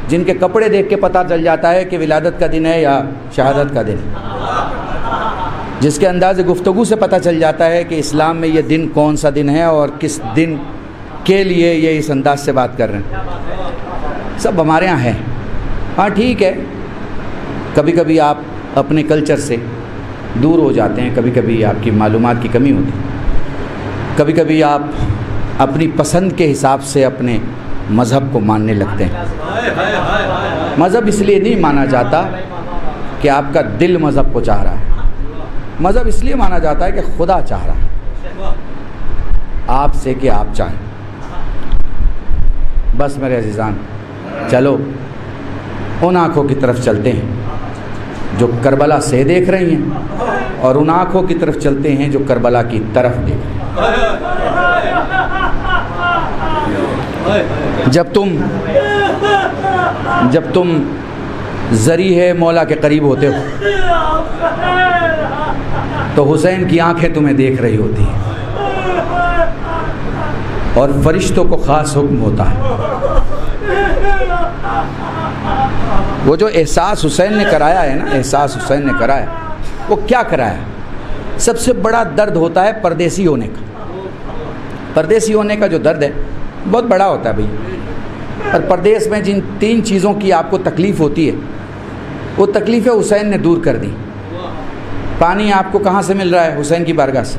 जिनके कपड़े देख के पता चल जाता है कि विलादत का दिन है या शहादत का दिन है। जिसके अंदाज़ गुफ्तगू से पता चल जाता है कि इस्लाम में ये दिन कौन सा दिन है और किस दिन के लिए ये इस अंदाज से बात कर रहे हैं। सब हमारे यहाँ है। हाँ ठीक है, कभी कभी आप अपने कल्चर से दूर हो जाते हैं, कभी कभी आपकी मालूमात की कमी होती है, कभी कभी आप अपनी पसंद के हिसाब से अपने मज़हब को मानने लगते हैं। मज़हब इसलिए नहीं माना जाता कि आपका दिल मज़हब को चाह रहा है, मज़हब इसलिए माना जाता है कि खुदा चाह रहा है आपसे कि आप चाहें। बस मेरे अज़ीज़ान, चलो उन आँखों की तरफ चलते हैं जो करबला से देख रही हैं और उन आँखों की तरफ चलते हैं जो करबला की तरफ देख रही हैं। जब तुम जब तुम ज़रीहे मौला के करीब होते हो तो हुसैन की आंखें तुम्हें देख रही होती हैं और फरिश्तों को ख़ास हुक्म होता है। वो जो एहसास हुसैन ने कराया है ना, एहसास हुसैन ने कराया, वो क्या कराया? सबसे बड़ा दर्द होता है परदेसी होने का। परदेसी होने का जो दर्द है बहुत बड़ा होता है भैया, और परदेश में जिन तीन चीज़ों की आपको तकलीफ़ होती है वो तकलीफ़ें हुसैन ने दूर कर दी। पानी आपको कहाँ से मिल रहा है? हुसैन की बारगाह से।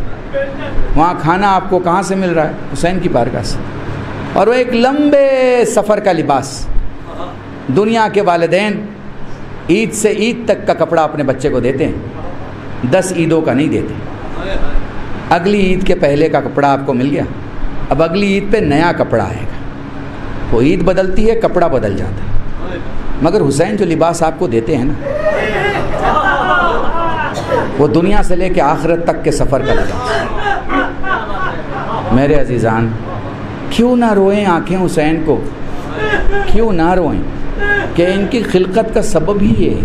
वहाँ खाना आपको कहाँ से मिल रहा है? हुसैन की बारगाह से। और वो एक लंबे सफ़र का लिबास, दुनिया के वालिदैन ईद से ईद तक का कपड़ा अपने बच्चे को देते हैं, दस ईदों का नहीं देते। अगली ईद के पहले का कपड़ा आपको मिल गया, अब अगली ईद पे नया कपड़ा आएगा। वो ईद बदलती है, कपड़ा बदल जाता है, मगर हुसैन जो लिबास आपको देते हैं ना, वो दुनिया से लेके आखिरत तक के सफ़र का लिबास। मेरे अजीज़ान, क्यों ना रोएं आँखें हुसैन को, क्यों ना रोएं कि इनकी खिलकत का सबब ही ये है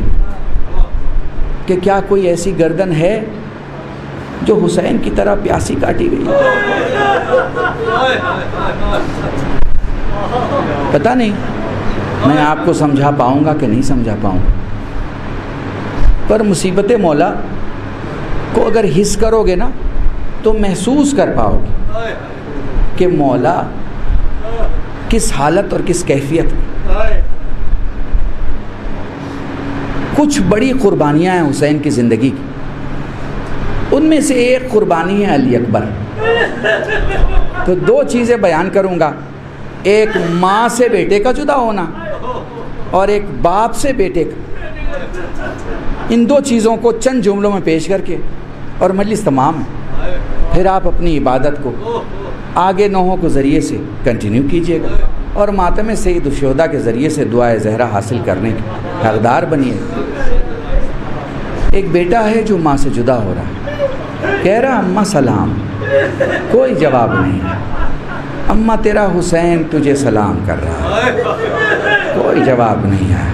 कि क्या कोई ऐसी गर्दन है जो हुसैन की तरह प्यासी काटी गई? पता नहीं मैं आपको समझा पाऊँगा कि नहीं समझा पाऊँगा, पर मुसीबत मौला को अगर हिस करोगे ना तो महसूस कर पाओगे कि मौला किस हालत और किस कैफियत में। कुछ बड़ी क़ुरबानियाँ हैं हुसैन की ज़िंदगी की, उनमें से एक क़ुरबानी है अली अकबर। तो दो चीज़ें बयान करूँगा, एक माँ से बेटे का जुदा होना और एक बाप से बेटे का। इन दो चीज़ों को चंद जुमलों में पेश करके और मजलिस तमाम है, फिर आप अपनी इबादत को आगे नौहों के ज़रिए से कंटिन्यू कीजिएगा और मातम सईद शुहदा के ज़रिए से दुआए ज़हरा हासिल करने के हकदार बनिए। एक बेटा है जो माँ से जुदा हो रहा है, कह रहा अम्मा सलाम, कोई जवाब नहीं। अम्मा तेरा हुसैन तुझे सलाम कर रहा है, कोई जवाब नहीं आया।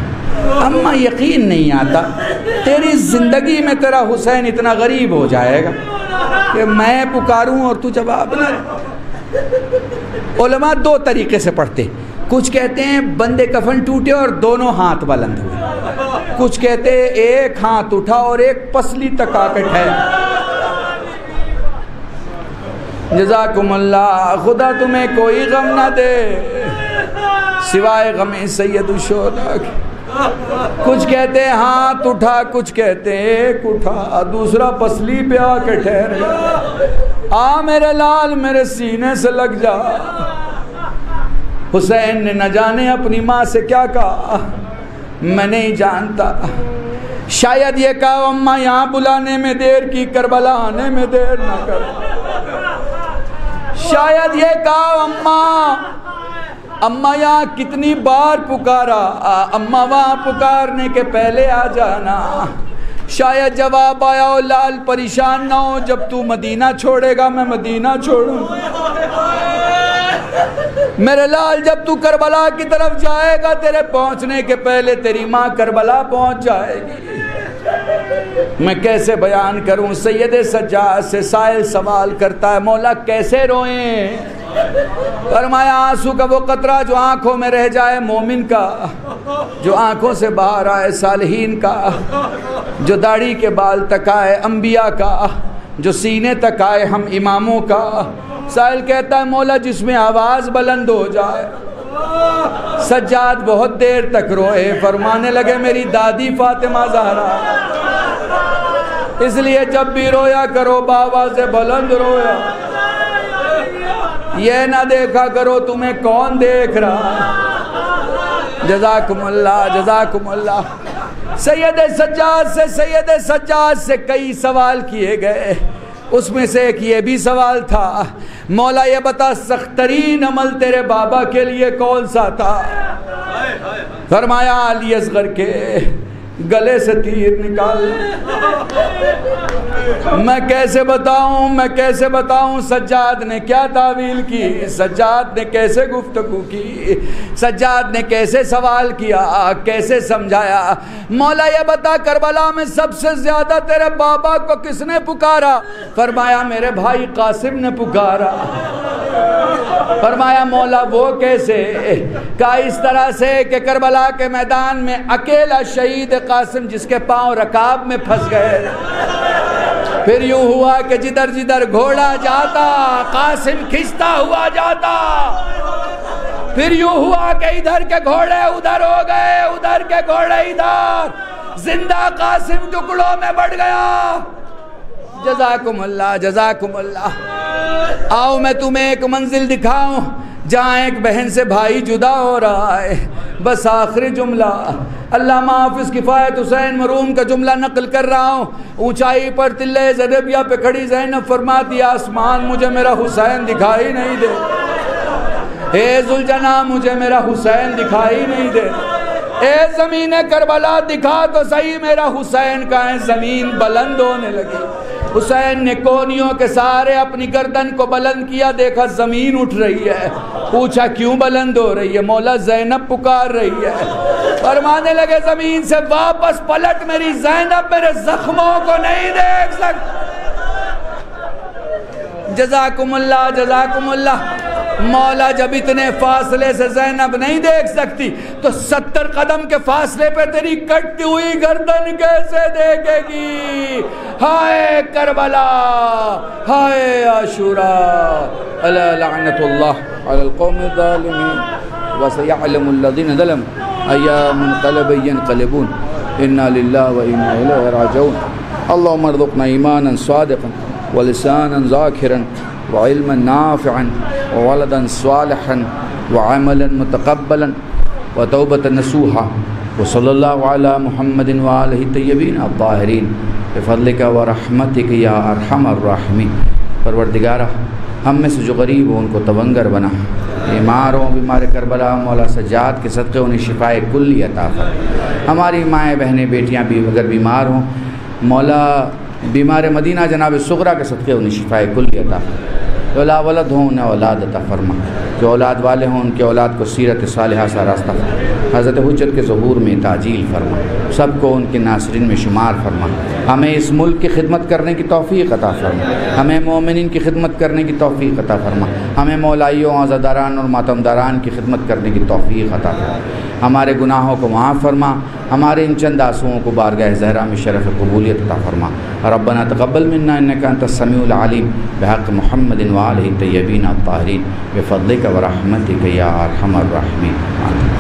अम्मा यकीन नहीं आता तेरी ज़िंदगी में तेरा हुसैन इतना गरीब हो जाएगा कि मैं पुकारूँ और तू जवाब ना। उलमा दो तरीके से पढ़ते, कुछ कहते हैं बंदे कफन टूटे और दोनों हाथ बुलंद हुए, कुछ कहते हैं एक हाथ उठा और एक पसली तक आकर ठहरा। जज़ाकुमुल्लाह, खुदा तुम्हें कोई गम ना दे सिवाय गमे सैयद शुहदा के। कुछ कहते हैं हाथ उठा, कुछ कहते हैं एक उठा, दूसरा पसली पे आके ठहर गया। आ मेरे लाल मेरे सीने से लग जा। हुसैन ने न जाने अपनी माँ से क्या कहा, मैं नहीं जानता। शायद ये कहा अम्मा यहाँ बुलाने में देर की, करबला आने में देर ना कर। शायद ये कहा अम्मा अम्मा यहाँ कितनी बार पुकारा, अम्मा वहाँ पुकारने के पहले आ जाना। शायद जवाब आया हो लाल परेशान ना हो, जब तू मदीना छोड़ेगा मैं मदीना छोड़ूं। मेरे लाल जब तू करबला की तरफ जाएगा तेरे पहुँचने के पहले तेरी माँ करबला पहुँच जाएगी। मैं कैसे बयान करूँ? सैयद सज्जाद से साइल सवाल करता है, मौला कैसे रोएं? फरमाया आंसू का वो कतरा जो आंखों में रह जाए मोमिन का, जो आंखों से बाहर आए सालहीन का, जो दाढ़ी के बाल तक आए अम्बिया का, जो सीने तक आए हम इमामों का। साहिल कहता है मौला जिसमें आवाज़ बुलंद हो जाए। सज्जाद बहुत देर तक रोए, फरमाने लगे मेरी दादी फातिमा ज़हरा, इसलिए जब भी रोया करो बावाज़े बुलंद रोया, ये ना देखा करो तुम्हें कौन देख रहा। जज़ाकुमुल्लाह, जज़ाकुमुल्लाह। सैयद सज्जाद से सैयद सज्जाद से कई सवाल किए गए, उसमें से एक ये भी सवाल था, मौला ये बता सख्त तरीन अमल तेरे बाबा के लिए कौन सा था? फरमाया अली असगर के गले से तीर निकाल। मैं कैसे बताऊं, मैं कैसे बताऊं सज्जाद ने क्या तावील की, सज्जाद ने कैसे गुफ्तगू की, सज्जाद ने कैसे सवाल किया, कैसे समझाया। मौला ये बता करबला में सबसे ज़्यादा तेरे बाबा को किसने पुकारा? फरमाया मेरे भाई कासिम ने पुकारा। फरमाया मौला वो कैसे? कहा इस तरह से कि करबला के मैदान में अकेला शहीद कासिम जिसके पाँव रकाब में फंस गए, फिर यूँ हुआ कि जिधर जिधर घोड़ा जाता कासिम खिसता हुआ जाता, फिर यूँ हुआ कि इधर के घोड़े उधर हो गए उधर के घोड़े इधर, जिंदा कासिम टुकड़ों में बढ़ गया। जज़ाकुमुल्लाह जज़ाकुमुल्लाह। आओ मैं तुम्हें एक मंजिल दिखाऊं जहाँ एक बहन से भाई जुदा हो रहा है। बस आखिरी जुमला अल्लामा हाफ़िज़ किफ़ायत हुसैन मरूम का जुमला नकल कर रहा हूँ। ऊंचाई पर तिल्ले ज़रबिया पे खड़ी ज़ैनब फरमाती, आसमान मुझे मेरा हुसैन दिखाई नहीं दे, ए जुलजना मुझे मेरा हुसैन दिखाई नहीं दे, ए ज़मीन करबला दिखा तो सही मेरा हुसैन का है। ज़मीन बुलंद होने लगी। हुसैन ने कोनियों के सहारे अपनी गर्दन को बुलंद किया, देखा ज़मीन उठ रही है। पूछा क्यों बुलंद हो रही है? मौला ज़ैनब पुकार रही है। फरमाने लगे ज़मीन से वापस पलट मेरी ज़ैनब, मेरे जख्मों को नहीं देख सकती। जज़ाकुमुल्लाह जज़ाकुमुल्लाह। मौला जब इतने फासले से ज़ैनब नहीं देख सकती तो सत्तर कदम के फासले पे तेरी कटती हुई गर्दन कैसे देखेगी? हाय करबला, हाय आशूरा। अला लअनतुल्लाह अलल कौमिज़ ज़ालिमीन व सयअलमुल लज़ीना ज़लमू अय्या मुनक़लबिन यनक़लिबून। इन्ना लिल्लाहि व इन्ना इलैहि राजिऊन। अल्लाहुम्मा इरज़ुक़ना ईमानन सादिक़न व लिसानन ज़ाकिरन व इल्मन नाफ़िअन वलदन सालिहन व अमलन मुतक़ब्बलन व तौबतन नसूहा। व सल्लल्लाहु अला मुहम्मदिन व आलिहि तय्यबीन अत्ताहिरीन बिफ़ज़्लिका व रहमतिका या अरहमर राहिमीन। परवरदिगारा हम में से जो गरीब हो उनको तवंगर बना, बीमारों बीमार करबला मौला सजाद के सदक़े उन्हें शिफ़ाए कुल्ली अता फरमाए। हमारी माएँ बहनें बेटियाँ भी अगर बीमार हों मौला बीमार मदीना जनाब सुगरा के सदक़े उन्हें शिफ़ाए कुल्ली अता फरमाए। जो लावलद हों उन्हें औलाद अता फरमा, जो औलाद वाले हों उनके औलाद को सीरत सालिहा सा रास्ता फरमा, हज़रत हुज्जत के ज़हूर में ताजील फरमा, सबको उनके नासरीन में शुमार फरमा। हमें इस मुल्क की खिदमत करने की तौफ़ीक़ अता फरमा, हमें मोमिनीन की खिदमत करने की तौफ़ीक़ अता फरमा, हमें मौलाइयों आज़ादारान और मातमदारान की खिदमत करने की तौफ़ीक़ अता फरमा। हमारे गुनाहों को माफ़ फरमा, हमारे इन चंद आंसुओं को बारगाह ज़हरा में शरफ़ कबूलियत अता फरमा। रब्बना तक़ब्बल मिन्ना इन्नका अंतस समीउल अलीम बिहक़्क़ि मुहम्मदिन व आलिहि तय्यबीन अत्ताहिरीन बिफ़ज़्लिका व रहमतिका या अरहमर राहिमीन।